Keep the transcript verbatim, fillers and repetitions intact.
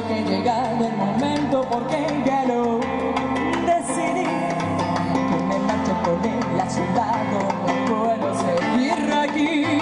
creo que llegado el momento porque ya lo decidí, que me marcho con él a su lado, no puedo seguir aquí.